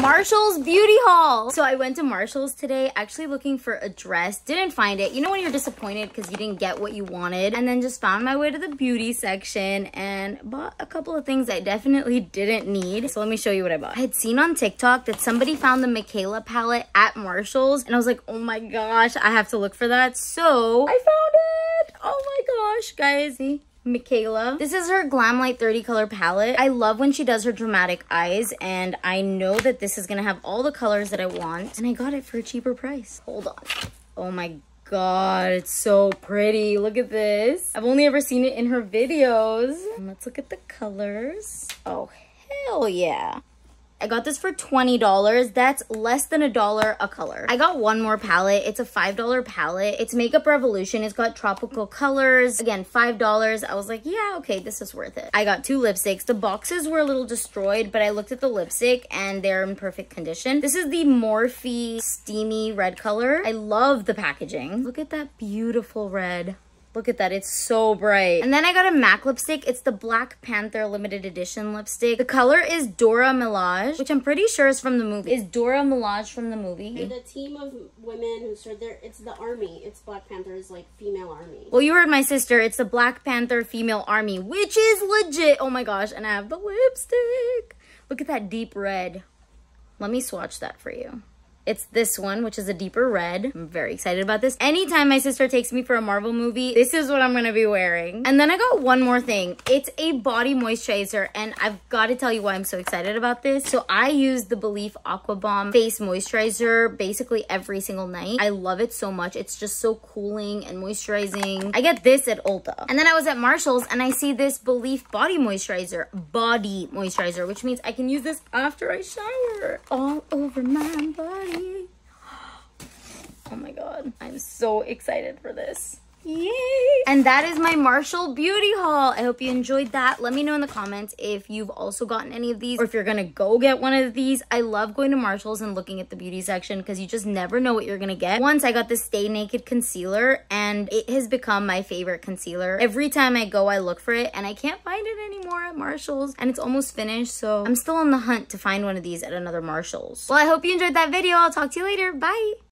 Marshalls beauty haul. So I went to Marshalls today, actually looking for a dress, didn't find it. You know when you're disappointed because you didn't get what you wanted, and then just found my way to the beauty section and bought a couple of things I definitely didn't need. So let me show you what I bought. I had seen on TikTok that somebody found the Mikayla palette at Marshalls, and I was like, oh my gosh, I have to look for that. So I found it. Oh my gosh, guys, see? Mikayla. This is her Glamlite 30 color palette. I love when she does her dramatic eyes, and I know that this is gonna have all the colors that I want, and I got it for a cheaper price. Hold on. Oh my god, it's so pretty. Look at this. I've only ever seen it in her videos. And let's look at the colors. Oh, hell yeah. I got this for $20. That's less than $1 a color. I got one more palette. It's a $5 palette. It's Makeup Revolution. It's got tropical colors. Again, $5. I was like, yeah, okay, this is worth it. I got two lipsticks. The boxes were a little destroyed, but I looked at the lipstick and they're in perfect condition. This is the Morphe steamy red color. I love the packaging. Look at that beautiful red. Look at that, it's so bright. And then I got a MAC lipstick. It's the Black Panther limited edition lipstick. The color is Dora Milaje, which I'm pretty sure is from the movie. Is Dora Milaje from the movie? They're the team of women who served there. It's the army. It's Black Panther's like female army. Well, you heard my sister. It's the Black Panther female army, which is legit. Oh my gosh, and I have the lipstick. Look at that deep red. Let me swatch that for you. It's this one, which is a deeper red. I'm very excited about this. Anytime my sister takes me for a Marvel movie, this is what I'm gonna be wearing. And then I got one more thing. It's a body moisturizer, and I've gotta tell you why I'm so excited about this. So I use the Belief Aqua Balm face moisturizer basically every single night. I love it so much. It's just so cooling and moisturizing. I get this at Ulta. And then I was at Marshalls, and I see this Belief body moisturizer, which means I can use this after I shower. All over my body. Oh my god, I'm so excited for this. Yay! And that is my Marshalls beauty haul. I hope you enjoyed that. Let me know in the comments if you've also gotten any of these, or if you're gonna go get one of these. I love going to Marshalls and looking at the beauty section because you just never know what you're gonna get. Once I got this Stay Naked concealer, and it has become my favorite concealer. Every time I go, I look for it, and I can't find it anymore at Marshalls, and it's almost finished, so I'm still on the hunt to find one of these at another Marshalls. Well, I hope you enjoyed that video. I'll talk to you later. Bye!